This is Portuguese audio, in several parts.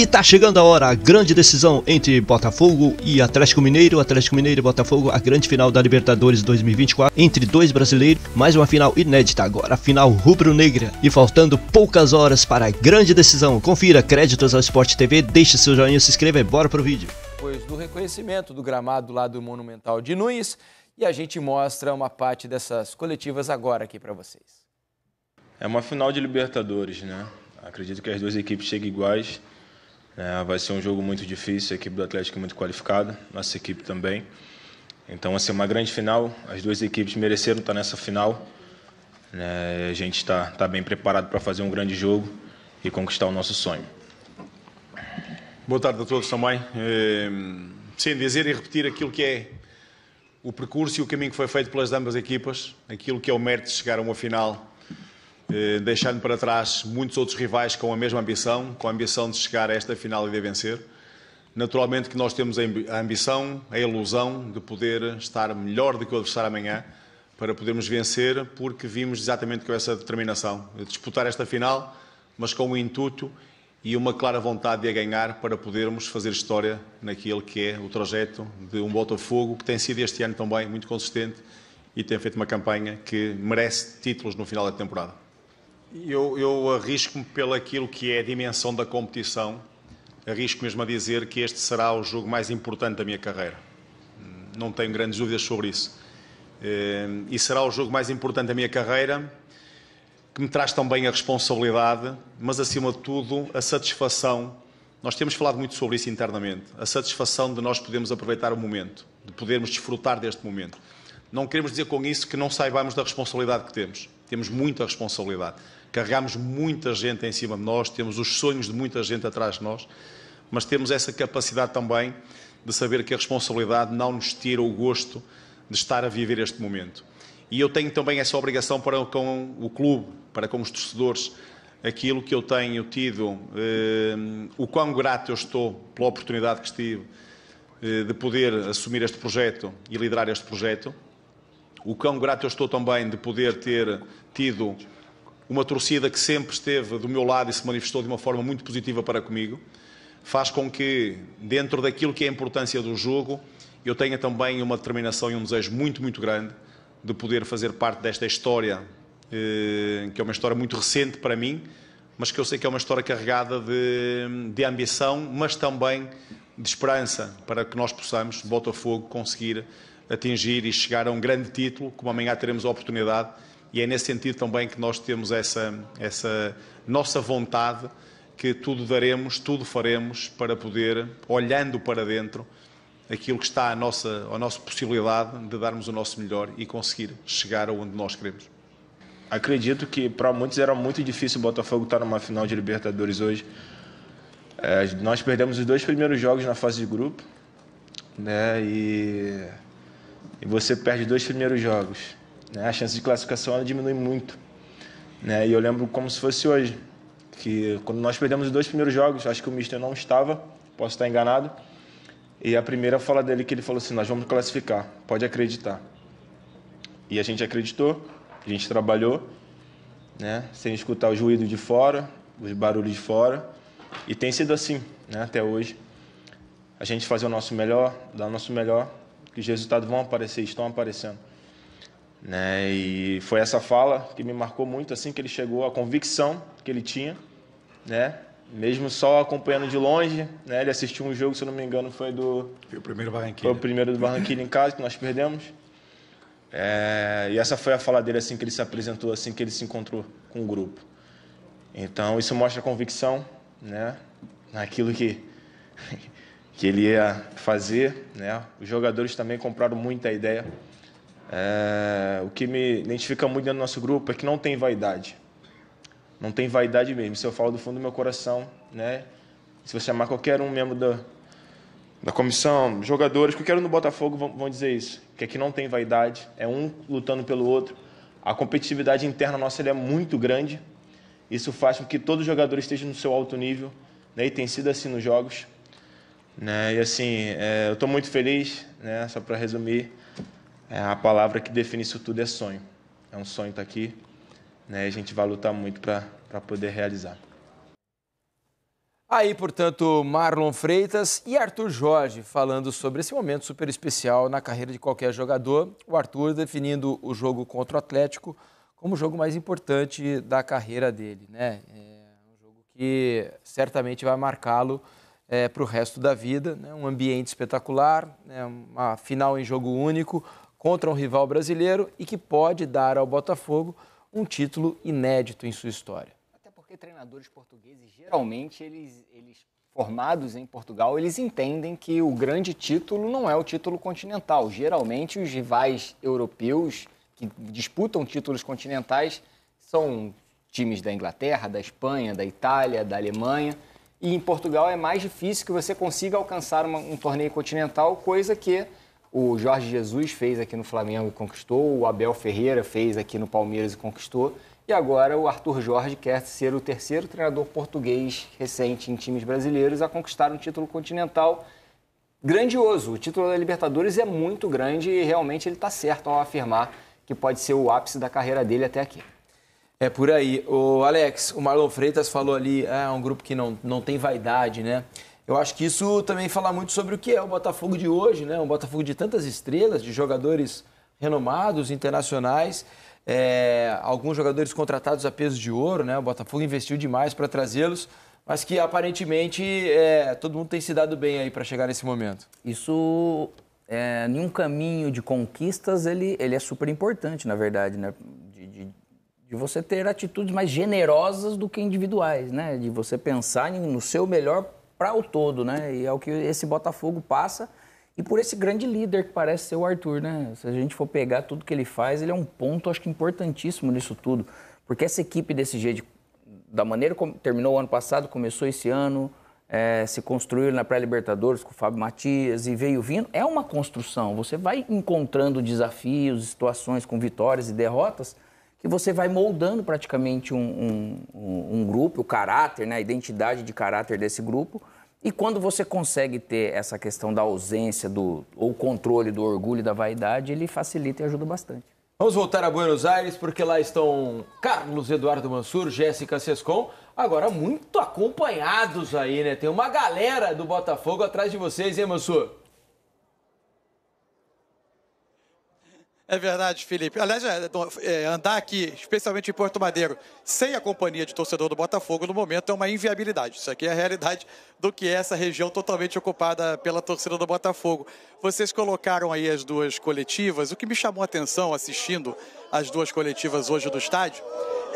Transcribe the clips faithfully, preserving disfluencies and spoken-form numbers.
E tá chegando a hora, a grande decisão entre Botafogo e Atlético Mineiro, Atlético Mineiro e Botafogo, a grande final da Libertadores dois mil e vinte e quatro, entre dois brasileiros, mais uma final inédita agora, a final rubro-negra. E faltando poucas horas para a grande decisão, confira créditos ao Sport T V, deixe seu joinha, se inscreva e bora pro vídeo. Depois do reconhecimento do gramado lá do Monumental de Núñez, e a gente mostra uma parte dessas coletivas agora aqui para vocês. É uma final de Libertadores, né? Acredito que as duas equipes cheguem iguais. É, vai ser um jogo muito difícil, a equipe do Atlético é muito qualificada, nossa equipe também. Então, vai ser uma grande final, as duas equipes mereceram estar nessa final. É, a gente está tá bem preparado para fazer um grande jogo e conquistar o nosso sonho. Boa tarde a todos também. É, sem dizer e repetir aquilo que é o percurso e o caminho que foi feito pelas ambas equipas, aquilo que é o mérito de chegar a uma final, deixando para trás muitos outros rivais com a mesma ambição, com a ambição de chegar a esta final e de vencer. Naturalmente que nós temos a ambição, a ilusão de poder estar melhor do que o adversário amanhã, para podermos vencer, porque vimos exatamente com essa determinação, disputar esta final, mas com um intuito e uma clara vontade de a ganhar para podermos fazer história naquilo que é o trajeto de um Botafogo, que tem sido este ano também muito consistente e tem feito uma campanha que merece títulos no final da temporada. Eu, eu arrisco-me pelo aquilo que é a dimensão da competição, arrisco mesmo a dizer que este será o jogo mais importante da minha carreira. Não tenho grandes dúvidas sobre isso. E será o jogo mais importante da minha carreira, que me traz também a responsabilidade, mas acima de tudo a satisfação. Nós temos falado muito sobre isso internamente, a satisfação de nós podermos aproveitar o momento, de podermos desfrutar deste momento. Não queremos dizer com isso que não saibamos da responsabilidade que temos. Temos muita responsabilidade. Carregamos muita gente em cima de nós, temos os sonhos de muita gente atrás de nós, mas temos essa capacidade também de saber que a responsabilidade não nos tira o gosto de estar a viver este momento. E eu tenho também essa obrigação para com o clube, para com os torcedores, aquilo que eu tenho tido, eh, o quão grato eu estou pela oportunidade que tive eh, de poder assumir este projeto e liderar este projeto. O quão grato eu estou também de poder ter tido uma torcida que sempre esteve do meu lado e se manifestou de uma forma muito positiva para comigo, faz com que, dentro daquilo que é a importância do jogo, eu tenha também uma determinação e um desejo muito, muito grande de poder fazer parte desta história, que é uma história muito recente para mim, mas que eu sei que é uma história carregada de, de ambição, mas também de esperança, para que nós possamos, Botafogo, conseguir atingir e chegar a um grande título, como amanhã teremos a oportunidade, e é nesse sentido também que nós temos essa, essa nossa vontade, que tudo daremos, tudo faremos, para poder, olhando para dentro, aquilo que está à nossa, à nossa possibilidade de darmos o nosso melhor e conseguir chegar aonde nós queremos. Acredito que para muitos era muito difícil o Botafogo estar numa final de Libertadores hoje. É, nós perdemos os dois primeiros jogos na fase de grupo, né, e... e você perde os dois primeiros jogos, né? A chance de classificação ela diminui muito, né? E eu lembro como se fosse hoje, que quando nós perdemos os dois primeiros jogos, acho que o mister não estava, posso estar enganado, e a primeira fala dele que ele falou assim, nós vamos classificar, pode acreditar. E a gente acreditou, a gente trabalhou, né? Sem escutar os ruídos de fora, os barulhos de fora, e tem sido assim, né? Até hoje. A gente fazer o nosso melhor, dar o nosso melhor, que os resultados vão aparecer, estão aparecendo, né? E foi essa fala que me marcou muito, assim que ele chegou, a convicção que ele tinha, né? Mesmo só acompanhando de longe, né? Ele assistiu um jogo, se eu não me engano, foi do foi o primeiro Barranquilla. Foi o primeiro do Barranquilla em casa que nós perdemos. É... E essa foi a fala dele assim que ele se apresentou, assim que ele se encontrou com o grupo. Então isso mostra a convicção, né? Naquilo que que ele ia fazer, né? Os jogadores também compraram muita ideia. É, o que me identifica muito dentro do nosso grupo é que não tem vaidade. Não tem vaidade mesmo. Se eu falo do fundo do meu coração, né? Se você chamar qualquer um membro da, da comissão, jogadores, qualquer um do Botafogo vão, vão dizer isso, que aqui não tem vaidade, é um lutando pelo outro. A competitividade interna nossa ela é muito grande. Isso faz com que todos os jogadores estejam no seu alto nível, né? E tem sido assim nos jogos. Né? E assim, é, eu estou muito feliz, né? Só para resumir, é, a palavra que define isso tudo é sonho. É um sonho estar aqui, né? E a gente vai lutar muito para poder realizar. Aí, portanto, Marlon Freitas e Arthur Jorge falando sobre esse momento super especial na carreira de qualquer jogador. O Arthur definindo o jogo contra o Atlético como o jogo mais importante da carreira dele, né? É um jogo que certamente vai marcá-lo é, para o resto da vida, né? Um ambiente espetacular, né? Uma final em jogo único contra um rival brasileiro e que pode dar ao Botafogo um título inédito em sua história. Porque treinadores portugueses, geralmente, eles, eles formados em Portugal, eles entendem que o grande título não é o título continental. Geralmente, os rivais europeus que disputam títulos continentais são times da Inglaterra, da Espanha, da Itália, da Alemanha. E em Portugal é mais difícil que você consiga alcançar uma, um torneio continental, coisa que o Jorge Jesus fez aqui no Flamengo e conquistou, o Abel Ferreira fez aqui no Palmeiras e conquistou. E agora o Arthur Jorge quer ser o terceiro treinador português recente em times brasileiros a conquistar um título continental grandioso. O título da Libertadores é muito grande e realmente ele está certo ao afirmar que pode ser o ápice da carreira dele até aqui. É por aí. O Alex, o Marlon Freitas falou ali, é um grupo que não, não tem vaidade, né? Eu acho que isso também fala muito sobre o que é o Botafogo de hoje, né? Um Botafogo de tantas estrelas, de jogadores renomados, internacionais. É, alguns jogadores contratados a peso de ouro, né? O Botafogo investiu demais para trazê-los, mas que aparentemente é, todo mundo tem se dado bem aí para chegar nesse momento. Isso, é, nenhum caminho de conquistas, ele, ele é super importante, na verdade, né? De, de, de você ter atitudes mais generosas do que individuais, né? De você pensar no seu melhor para o todo, né? E é o que esse Botafogo passa. E por esse grande líder que parece ser o Arthur, né? Se a gente for pegar tudo que ele faz, ele é um ponto, acho que, importantíssimo nisso tudo. Porque essa equipe desse jeito, da maneira como terminou o ano passado, começou esse ano, é, se construiu na pré-Libertadores com o Fábio Matias e veio vindo, é uma construção. Você vai encontrando desafios, situações com vitórias e derrotas, que você vai moldando praticamente um, um, um grupo, o caráter, né? A identidade de caráter desse grupo. E quando você consegue ter essa questão da ausência do, ou controle do orgulho e da vaidade, ele facilita e ajuda bastante. Vamos voltar a Buenos Aires, porque lá estão Carlos Eduardo Mansur, Jéssica Cescon, agora muito acompanhados aí, né? Tem uma galera do Botafogo atrás de vocês, hein, Mansur? É verdade, Felipe. Aliás, é, andar aqui, especialmente em Porto Madeiro, sem a companhia de torcedor do Botafogo, no momento, é uma inviabilidade. Isso aqui é a realidade do que é essa região totalmente ocupada pela torcida do Botafogo. Vocês colocaram aí as duas coletivas. O que me chamou a atenção assistindo as duas coletivas hoje do estádio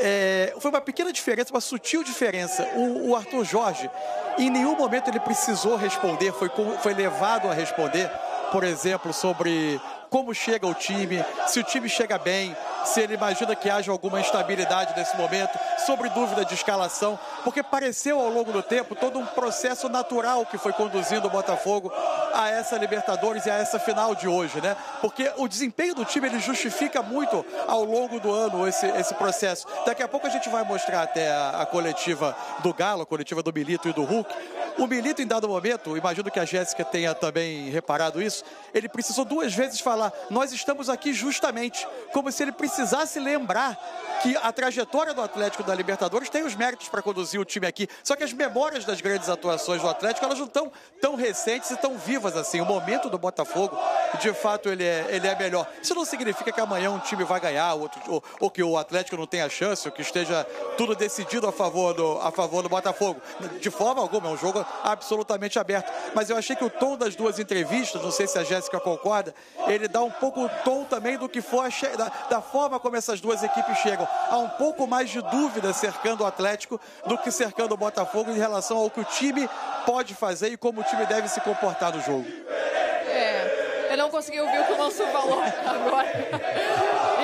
é, foi uma pequena diferença, uma sutil diferença. O, o Arthur Jorge, em nenhum momento ele precisou responder, foi, foi levado a responder, por exemplo, sobre como chega o time, se o time chega bem, se ele imagina que haja alguma instabilidade nesse momento, sobre dúvida de escalação, porque pareceu ao longo do tempo todo um processo natural que foi conduzindo o Botafogo a essa Libertadores e a essa final de hoje, né? Porque o desempenho do time, ele justifica muito ao longo do ano esse, esse processo. Daqui a pouco a gente vai mostrar até a, a coletiva do Galo, a coletiva do Milito e do Hulk. O Milito, em dado momento, imagino que a Jéssica tenha também reparado isso, ele precisou duas vezes falar, nós estamos aqui justamente, como se ele precisasse lembrar que a trajetória do Atlético da Libertadores tem os méritos para conduzir o time aqui, só que as memórias das grandes atuações do Atlético, elas não estão tão recentes e tão vivas assim. O momento do Botafogo, de fato, ele é, ele é melhor. Isso não significa que amanhã um time vai ganhar, ou, ou, ou que o Atlético não tenha chance, ou que esteja tudo decidido a favor do, a favor do Botafogo. De forma alguma, é um jogo absolutamente aberto, mas eu achei que o tom das duas entrevistas, não sei se a Jéssica concorda, ele dá um pouco o tom também do que for a da, da forma como essas duas equipes chegam. Há um pouco mais de dúvida cercando o Atlético do que cercando o Botafogo em relação ao que o time pode fazer e como o time deve se comportar no jogo. É, eu não consegui ouvir o que o Mansur falou agora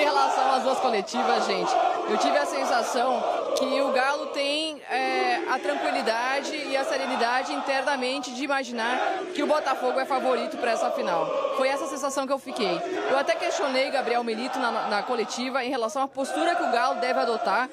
em relação às duas coletivas, gente. Eu tive a sensação que o Galo tem é, a tranquilidade e a serenidade internamente de imaginar que o Botafogo é favorito para essa final. Foi essa a sensação que eu fiquei. Eu até questionei Gabriel Milito na, na coletiva em relação à postura que o Galo deve adotar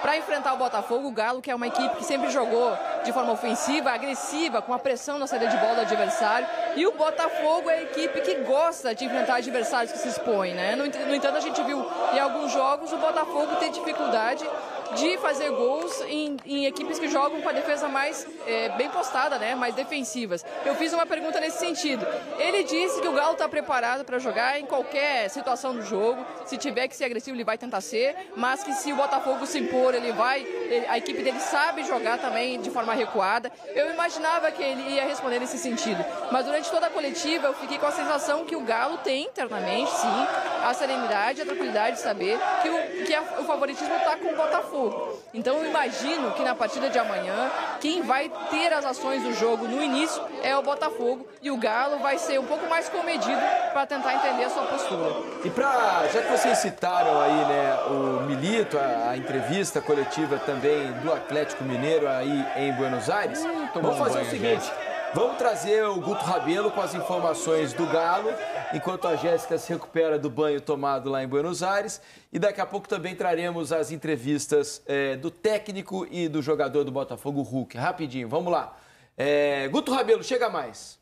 para enfrentar o Botafogo. O Galo, que é uma equipe que sempre jogou de forma ofensiva, agressiva, com a pressão na saída de bola do adversário. E o Botafogo é a equipe que gosta de enfrentar adversários que se expõem, né? No entanto, a gente viu em alguns jogos o Botafogo ter dificuldade de fazer gols em, em equipes que jogam com a defesa mais é, bem postada, né, mais defensivas. Eu fiz uma pergunta nesse sentido. Ele disse que o Galo está preparado para jogar em qualquer situação do jogo. Se tiver que ser agressivo, ele vai tentar ser, mas que se o Botafogo se impor, ele vai... Ele, a equipe dele sabe jogar também de forma recuada. Eu imaginava que ele ia responder nesse sentido, mas durante toda a coletiva eu fiquei com a sensação que o Galo tem internamente, sim, a serenidade, a tranquilidade de saber que o, que a, o favoritismo está com o Botafogo. Então eu imagino que na partida de amanhã, quem vai ter as ações do jogo no início é o Botafogo, e o Galo vai ser um pouco mais comedido para tentar entender a sua postura. E pra, já que vocês citaram aí, né, o Milito, a, a entrevista coletiva também do Atlético Mineiro aí em Buenos Aires, hum, vamos fazer banho, o seguinte... Gente. Vamos trazer o Guto Rabelo com as informações do Galo, enquanto a Jéssica se recupera do banho tomado lá em Buenos Aires. E daqui a pouco também traremos as entrevistas é, do técnico e do jogador do Botafogo, Hulk. Rapidinho, vamos lá. É, Guto Rabelo, chega mais.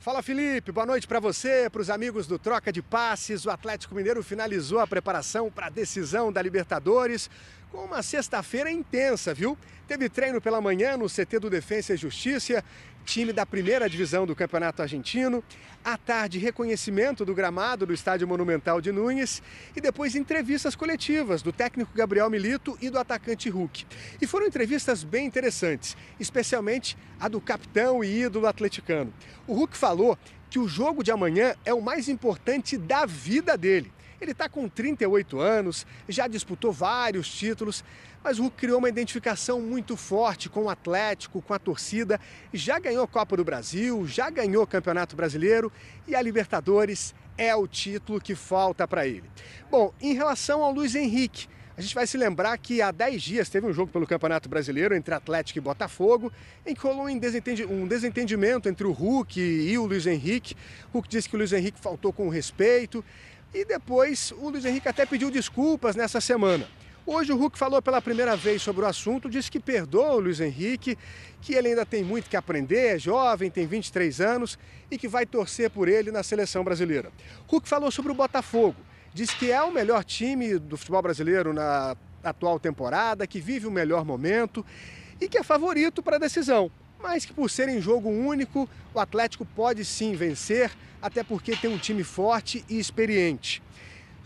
Fala, Felipe, boa noite para você, para os amigos do Troca de Passes. O Atlético Mineiro finalizou a preparação para a decisão da Libertadores com uma sexta-feira intensa, viu? Teve treino pela manhã no C T do Defensa e Justiça, time da primeira divisão do Campeonato Argentino. À tarde, reconhecimento do gramado do Estádio Monumental de Núñez e depois entrevistas coletivas do técnico Gabriel Milito e do atacante Hulk. E foram entrevistas bem interessantes, especialmente a do capitão e ídolo atleticano. O Hulk falou que o jogo de amanhã é o mais importante da vida dele. Ele está com trinta e oito anos, já disputou vários títulos, mas o Hulk criou uma identificação muito forte com o Atlético, com a torcida. Já ganhou a Copa do Brasil, já ganhou o Campeonato Brasileiro e a Libertadores é o título que falta para ele. Bom, em relação ao Luiz Henrique, a gente vai se lembrar que há dez dias teve um jogo pelo Campeonato Brasileiro entre Atlético e Botafogo, em que rolou um desentendimento entre o Hulk e o Luiz Henrique. O Hulk disse que o Luiz Henrique faltou com respeito. E depois o Luiz Henrique até pediu desculpas nessa semana. Hoje o Hulk falou pela primeira vez sobre o assunto, disse que perdoa o Luiz Henrique, que ele ainda tem muito que aprender, é jovem, tem vinte e três anos e que vai torcer por ele na seleção brasileira. Hulk falou sobre o Botafogo, disse que é o melhor time do futebol brasileiro na atual temporada, que vive o melhor momento e que é favorito para a decisão, mas que por ser em jogo único, o Atlético pode sim vencer, até porque tem um time forte e experiente.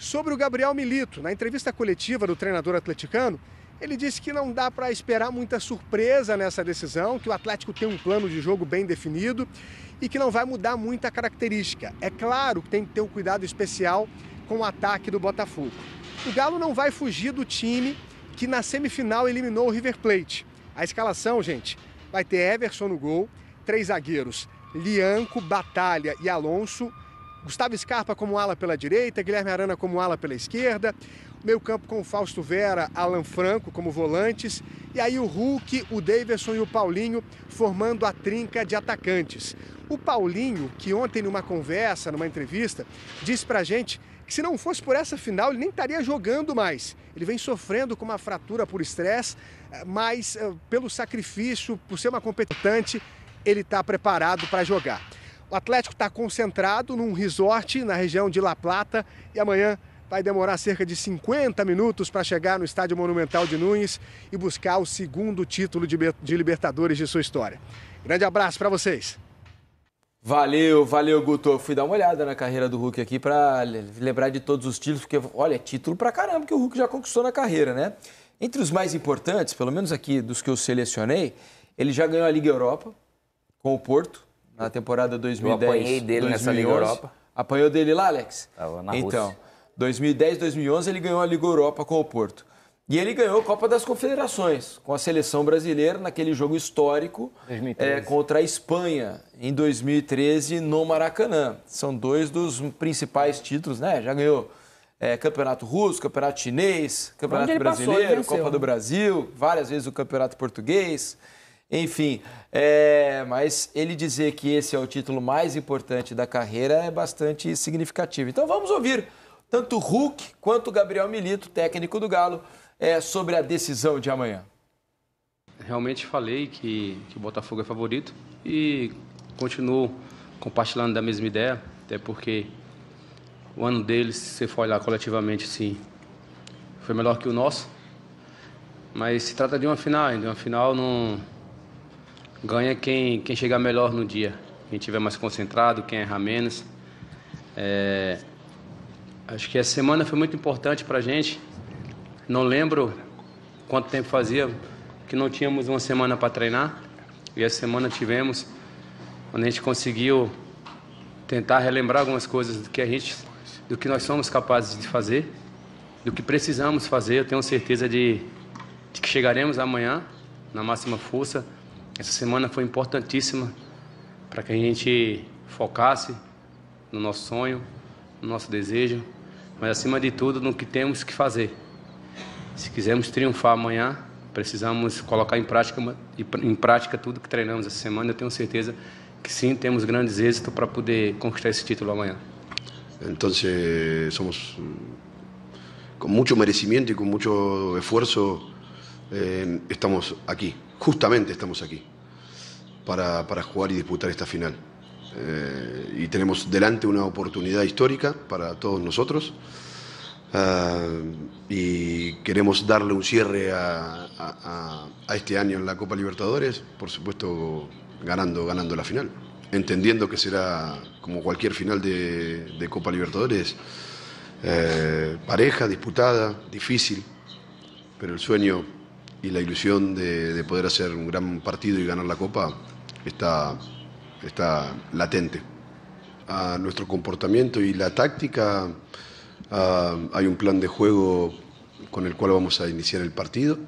Sobre o Gabriel Milito, na entrevista coletiva do treinador atleticano, ele disse que não dá para esperar muita surpresa nessa decisão, que o Atlético tem um plano de jogo bem definido e que não vai mudar muita característica. É claro que tem que ter um cuidado especial com o ataque do Botafogo. O Galo não vai fugir do time que na semifinal eliminou o River Plate. A escalação, gente, vai ter Everson no gol, três zagueiros, Lianco, Batalha e Alonso, Gustavo Scarpa como ala pela direita, Guilherme Arana como ala pela esquerda, meio campo com Fausto Vera, Alan Franco como volantes, e aí o Hulk, o Deyverson e o Paulinho formando a trinca de atacantes. O Paulinho, que ontem numa conversa, numa entrevista, disse pra gente que se não fosse por essa final ele nem estaria jogando mais. Ele vem sofrendo com uma fratura por estresse, mas pelo sacrifício, por ser uma competente, ele está preparado para jogar. O Atlético está concentrado num resort na região de La Plata e amanhã vai demorar cerca de cinquenta minutos para chegar no Estádio Monumental de Núñez e buscar o segundo título de Libertadores de sua história. Grande abraço para vocês. Valeu, valeu, Guto. Eu fui dar uma olhada na carreira do Hulk aqui para lembrar de todos os títulos, porque, olha, título para caramba que o Hulk já conquistou na carreira, né? Entre os mais importantes, pelo menos aqui dos que eu selecionei, ele já ganhou a Liga Europa com o Porto, na temporada dois mil e dez. Eu apanhei dele dois mil e onze, nessa Liga Europa. Apanhou dele lá, Alex? Tava na então, Rússia. dois mil e dez, dois mil e onze, ele ganhou a Liga Europa com o Porto. E ele ganhou a Copa das Confederações, com a seleção brasileira, naquele jogo histórico é, contra a Espanha, em dois mil e treze, no Maracanã. São dois dos principais títulos, né? Já ganhou é, Campeonato Russo, Campeonato Chinês, Campeonato Brasileiro, passou, Copa do Brasil, várias vezes o Campeonato Português. Enfim, é, mas ele dizer que esse é o título mais importante da carreira é bastante significativo. Então vamos ouvir tanto o Hulk quanto o Gabriel Milito, técnico do Galo, é, sobre a decisão de amanhã. Realmente falei que, que o Botafogo é favorito e continuo compartilhando da mesma ideia, até porque o ano deles, se você for olhar coletivamente, sim, foi melhor que o nosso. Mas se trata de uma final ainda, uma final não ganha quem, quem chegar melhor no dia, quem estiver mais concentrado, quem errar menos. É... Acho que essa semana foi muito importante para a gente, não lembro quanto tempo fazia que não tínhamos uma semana para treinar e essa semana tivemos, onde a gente conseguiu tentar relembrar algumas coisas do que, a gente, do que nós somos capazes de fazer, do que precisamos fazer. Eu tenho certeza de, de que chegaremos amanhã na máxima força. Essa semana foi importantíssima para que a gente focasse no nosso sonho, no nosso desejo, mas acima de tudo no que temos que fazer. Se quisermos triunfar amanhã, precisamos colocar em prática, em prática tudo que treinamos essa semana. Eu tenho certeza que sim, temos grandes êxitos para poder conquistar esse título amanhã. Então, somos com muito merecimento e com muito esforço, eh, estamos aqui, justamente estamos aqui, para, para jugar e disputar esta final. Eh, y tenemos delante una oportunidad histórica para todos nosotros. Uh, y queremos darle un cierre a, a, a este año en la Copa Libertadores, por supuesto ganando, ganando la final, entendiendo que será como cualquier final de, de Copa Libertadores, eh, pareja, disputada, difícil, pero el sueño y la ilusión de, de poder hacer un gran partido y ganar la Copa está, está latente. A nuestro comportamiento y la táctica, Uh, hay un plan de juego con el cual vamos a iniciar el partido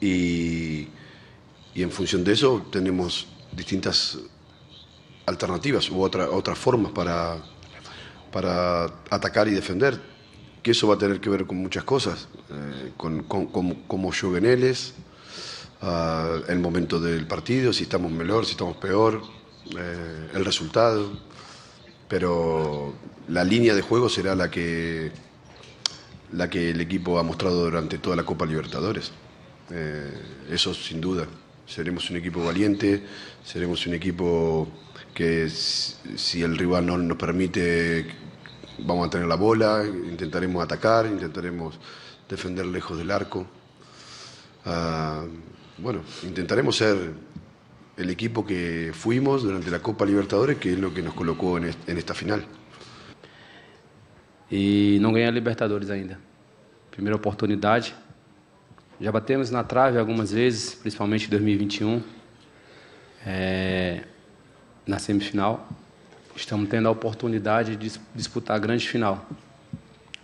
y, y en función de eso tenemos distintas alternativas u otra, otras formas para, para atacar y defender, que eso va a tener que ver con muchas cosas, eh, con cómo lleguen ellos, uh, el momento del partido, si estamos mejor, si estamos peor, eh, el resultado. Pero la línea de juego será la que, la que el equipo ha mostrado durante toda la Copa Libertadores. Eh, eso sin duda. Seremos un equipo valiente, seremos un equipo que si el rival no nos permite, vamos a tener la bola, intentaremos atacar, intentaremos defender lejos del arco. Ah, bueno, intentaremos ser el equipo que fuimos durante la Copa Libertadores, que es lo que nos colocó en esta final. E não ganhar a Libertadores ainda. Primeira oportunidade. Já batemos na trave algumas vezes, principalmente em dois mil e vinte e um, é, na semifinal. Estamos tendo a oportunidade de disputar a grande final,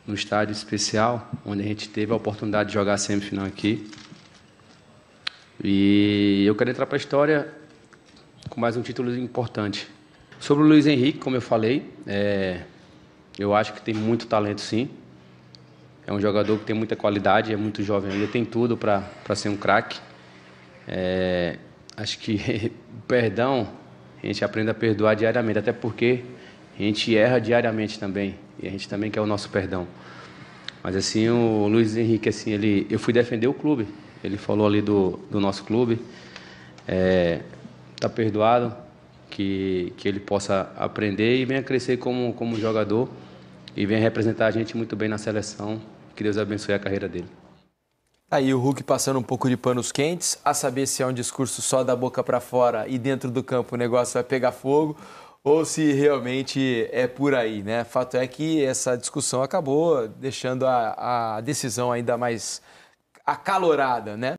no estádio especial, onde a gente teve a oportunidade de jogar a semifinal aqui. E eu quero entrar para a história com mais um título importante. Sobre o Luiz Henrique, como eu falei, é, eu acho que tem muito talento, sim. É um jogador que tem muita qualidade, é muito jovem ainda, tem tudo para para ser um craque. É, acho que perdão, a gente aprende a perdoar diariamente, até porque a gente erra diariamente também, e a gente também quer o nosso perdão. Mas assim, o Luiz Henrique, assim, ele, eu fui defender o clube, ele falou ali do, do nosso clube, está é, perdoado, que, que ele possa aprender e venha crescer como, como jogador e venha representar a gente muito bem na seleção. Que Deus abençoe a carreira dele. Aí o Hulk passando um pouco de panos quentes, a saber se é um discurso só da boca para fora e dentro do campo o negócio vai pegar fogo, ou se realmente é por aí, né? Fato é que essa discussão acabou deixando a, a decisão ainda mais acalorada, né?